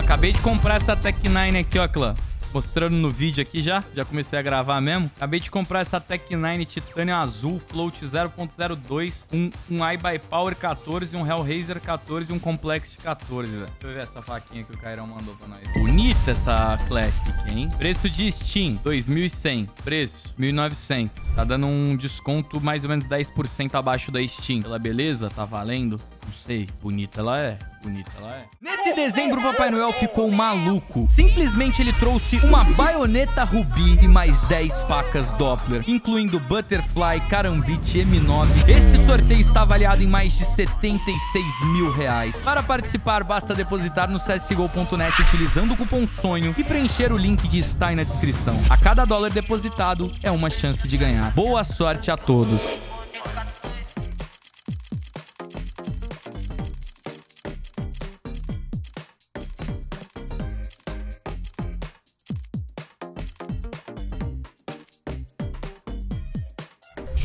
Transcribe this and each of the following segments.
Acabei de comprar essa Tech9 aqui, ó, clã. Mostrando no vídeo aqui já. Já comecei a gravar mesmo. Acabei de comprar essa Tech9 Titânio Azul, Float 0.02, um iBuyPower 14, um Hellraiser 14 e um Complex 14, velho. Deixa eu ver essa faquinha que o Cairão mandou pra nós. Bonita essa Classic, hein? Preço de Steam, 2.100. Preço, 1.900. Tá dando um desconto mais ou menos 10% abaixo da Steam. Pela beleza, tá valendo? Não sei. Bonita ela é. Bonita ela é. Nesse dezembro, o Papai Noel ficou maluco. Simplesmente ele trouxe uma baioneta rubi e mais 10 facas Doppler, incluindo Butterfly, Carambit, M9. Este sorteio está avaliado em mais de R$76 mil. Para participar, basta depositar no csgo.net utilizando o cupom SONHO e preencher o link que está aí na descrição. A cada dólar depositado é uma chance de ganhar. Boa sorte a todos.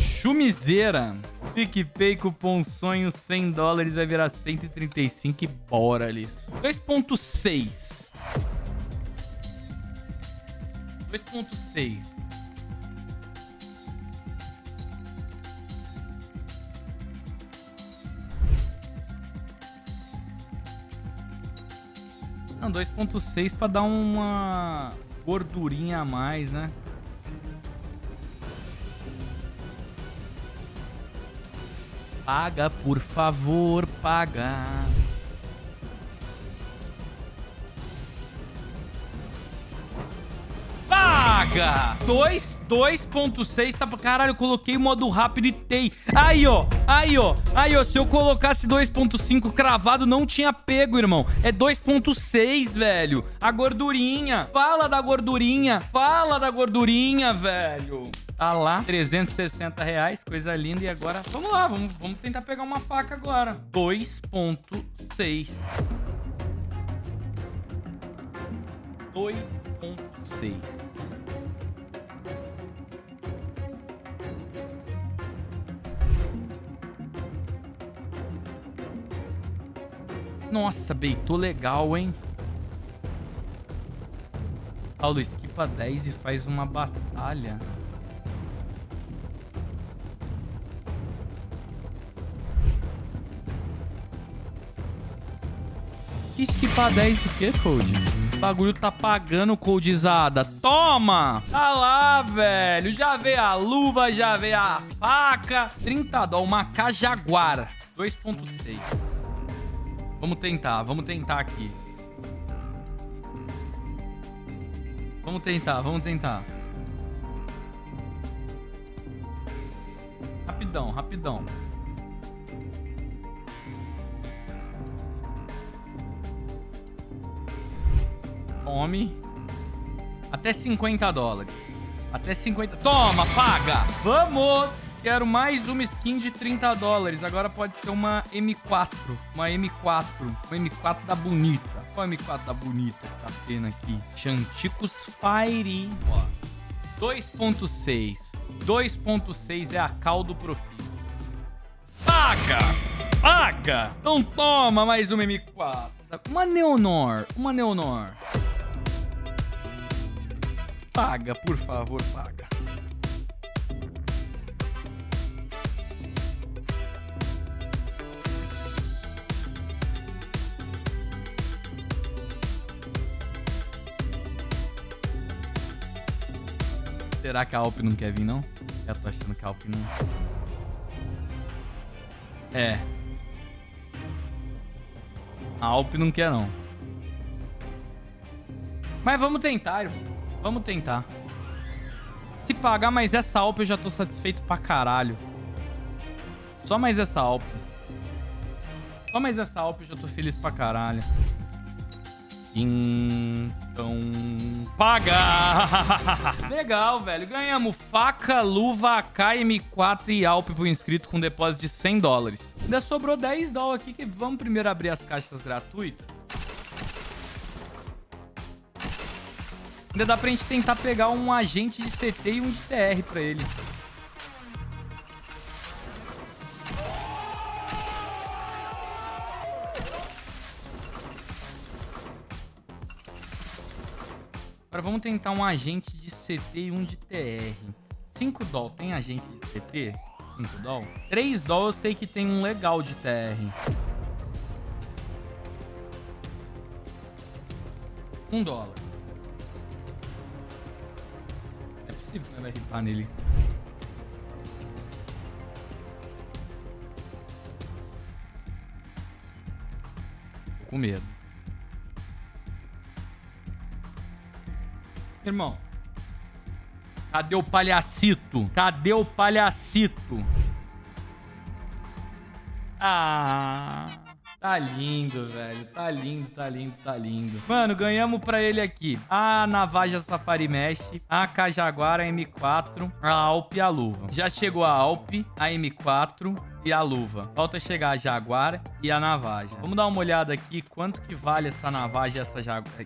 Chumizeira. PicPay, cupom sonho, 100 dólares, vai virar 135 e bora, Liz. 2.6. 2.6. Não, 2.6 pra dar uma gordurinha a mais, né? Paga, por favor, paga. Paga! 2.6 tá... Caralho, eu coloquei o modo rápido e tei. Aí, ó. Aí, ó. Aí, ó. Se eu colocasse 2.5 cravado, não tinha pego, irmão. É 2.6, velho. A gordurinha. Fala da gordurinha. Fala da gordurinha, velho. Tá lá, R$360, coisa linda. E agora, vamos lá, vamos tentar pegar uma faca agora. 2.6. 2.6. Nossa, beitou legal, hein? Paulo, esquipa 10 e faz uma batalha. Esquipar 10 do que, Cold? O bagulho tá pagando, Coldizada. Toma! Tá lá, velho. Já veio a luva, já veio a faca. 30 dólares, uma AK Jaguar. 2.6. Vamos tentar aqui. Vamos tentar. Rapidão. Tome. Até 50 dólares. Até 50... Toma, paga! Vamos! Quero mais uma skin de 30 dólares. Agora pode ser uma M4. Uma M4 da bonita. Qual a M4 da bonita que tá tendo aqui? Chantikos Fire. Ó. 2.6. 2.6 é a caldo pro filho. Paga! Paga! Então toma mais uma M4. Uma Neo-Noir. Uma Neo-Noir. Paga, por favor, paga. Será que a Alp não quer vir, não? Eu tô achando que a Alp não... É. A Alp não quer, não. Mas vamos tentar, irmão. Vamos tentar. Se pagar mais essa Alp, eu já tô satisfeito pra caralho. Só mais essa Alp. Só mais essa Alp, eu já tô feliz pra caralho. Então... Paga! Legal, velho. Ganhamos faca, luva, AKM4 e Alp pro inscrito com depósito de 100 dólares. Ainda sobrou 10 dólares aqui, que vamos primeiro abrir as caixas gratuitas. Ainda dá pra gente tentar pegar um agente de CT e um de TR pra ele. Agora vamos tentar um agente de CT e um de TR. 5 doll tem agente de CT? 5 doll? 3 doll eu sei que tem um legal de TR. 1 dólar. É possível que vai hitar nele. Tô com medo. Irmão, cadê o palhacito? Cadê o palhacito? Ah, tá lindo, velho. Tá lindo, tá lindo, tá lindo. Mano, ganhamos pra ele aqui a Navaja Safari Mesh, a AK Jaguar, a M4, a Alp e a luva. Já chegou a Alp, a M4 e a luva. Falta chegar a Jaguar e a Navaja. Vamos dar uma olhada aqui quanto que vale essa Navaja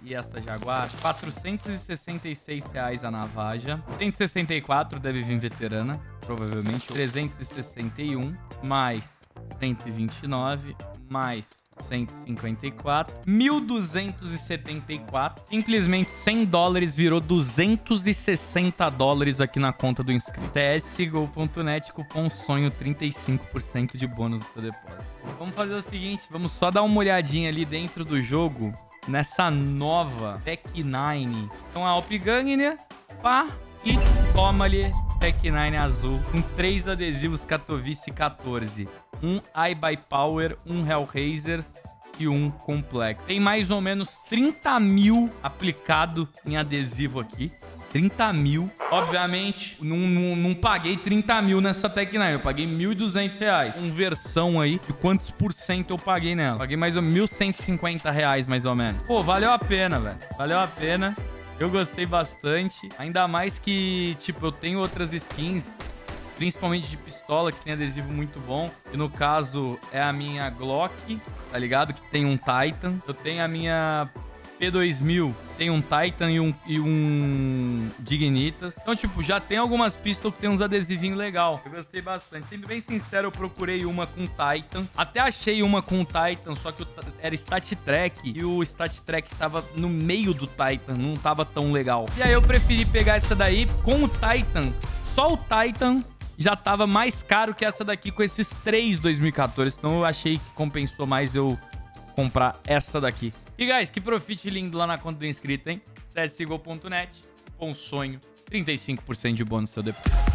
e essa Jaguar. R$ 466 a Navaja. 164 deve vir veterana, provavelmente. 361 mais 129 mais 154, 1.274. Simplesmente 100 dólares virou 260 dólares aqui na conta do inscrito. csgo.net, cupom sonho, 35% de bônus do seu depósito. Vamos fazer o seguinte, vamos só dar uma olhadinha ali dentro do jogo, nessa nova Tech9. Então a Alp ganha, né? Pá, e toma-lhe Tech9 azul com 3 adesivos Katowice 14. Um iBuyPower, um Hellraiser e um Complex. Tem mais ou menos 30 mil aplicado em adesivo aqui. 30 mil. Obviamente, não paguei 30 mil nessa Tech9. Eu paguei R$ 1.200. Conversão aí de quantos por cento eu paguei nela. Paguei mais ou menos R$ 1.150, mais ou menos. Pô, valeu a pena, velho. Valeu a pena. Eu gostei bastante. Ainda mais que, tipo, eu tenho outras skins, principalmente de pistola, que tem adesivo muito bom. E no caso, é a minha Glock, tá ligado? Que tem um Titan. Eu tenho a minha P2000, tem um Titan e um Dignitas. Então, tipo, já tem algumas pistolas que tem uns adesivinhos legal. Eu gostei bastante. Sendo bem sincero, eu procurei uma com Titan. Até achei uma com Titan, só que era StatTrak. E o StatTrak tava no meio do Titan, não tava tão legal. E aí eu preferi pegar essa daí com o Titan. Só o Titan já tava mais caro que essa daqui com esses 3 2014. Então eu achei que compensou mais eu comprar essa daqui. E, guys, que profit lindo lá na conta do inscrito, hein? csgo.net, bom sonho, 35% de bônus seu depósito.